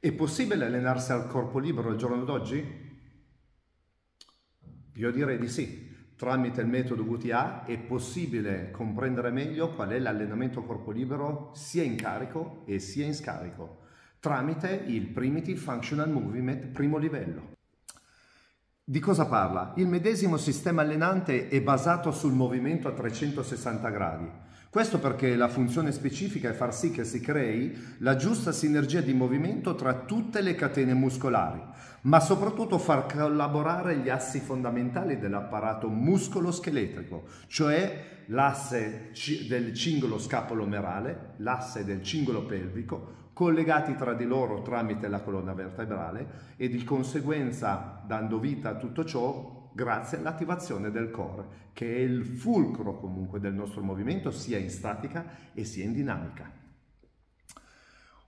È possibile allenarsi al corpo libero al giorno d'oggi? Io direi di sì. Tramite il metodo WTA è possibile comprendere meglio qual è l'allenamento a corpo libero sia in carico e sia in scarico, tramite il Primitive Functional Movement Primo Livello. Di cosa parla? Il medesimo sistema allenante è basato sul movimento a 360 gradi. Questo perché la funzione specifica è far sì che si crei la giusta sinergia di movimento tra tutte le catene muscolari, ma soprattutto far collaborare gli assi fondamentali dell'apparato muscolo-scheletrico, cioè l'asse del cingolo scapolo-merale, l'asse del cingolo pelvico, collegati tra di loro tramite la colonna vertebrale e di conseguenza dando vita a tutto ciò grazie all'attivazione del core, che è il fulcro comunque del nostro movimento sia in statica e sia in dinamica.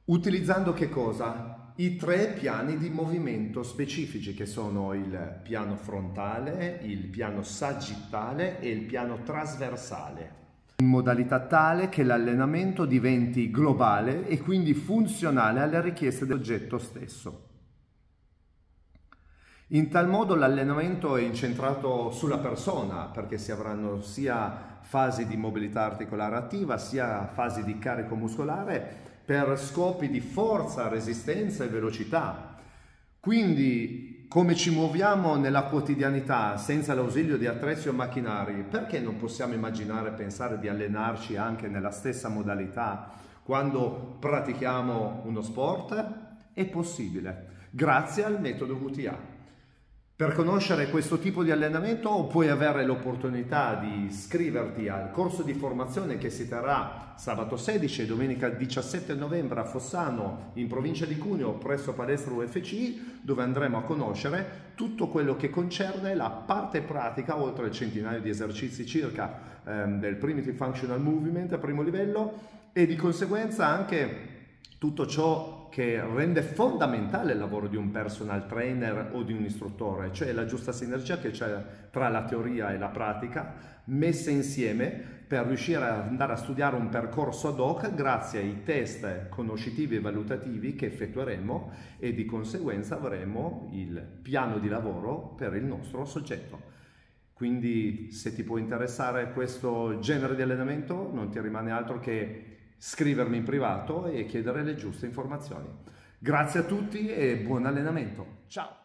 Utilizzando che cosa? I tre piani di movimento specifici che sono il piano frontale, il piano sagittale e il piano trasversale, in modalità tale che l'allenamento diventi globale e quindi funzionale alle richieste del soggetto stesso. In tal modo l'allenamento è incentrato sulla persona, perché si avranno sia fasi di mobilità articolare attiva, sia fasi di carico muscolare per scopi di forza, resistenza e velocità. Quindi, come ci muoviamo nella quotidianità senza l'ausilio di attrezzi o macchinari, perché non possiamo immaginare e pensare di allenarci anche nella stessa modalità quando pratichiamo uno sport? È possibile, grazie al metodo WTA. Per conoscere questo tipo di allenamento puoi avere l'opportunità di iscriverti al corso di formazione che si terrà sabato 16 e domenica 17 novembre a Fossano, in provincia di Cuneo, presso palestra UFC, dove andremo a conoscere tutto quello che concerne la parte pratica, oltre al centinaio di esercizi circa del Primitive Functional Movement a primo livello, e di conseguenza anche tutto ciò che rende fondamentale il lavoro di un personal trainer o di un istruttore, cioè la giusta sinergia che c'è tra la teoria e la pratica messe insieme per riuscire ad andare a studiare un percorso ad hoc grazie ai test conoscitivi e valutativi che effettueremo, e di conseguenza avremo il piano di lavoro per il nostro soggetto. Quindi, se ti può interessare questo genere di allenamento, non ti rimane altro che scrivermi in privato e chiedere le giuste informazioni. Grazie a tutti e buon allenamento. Ciao!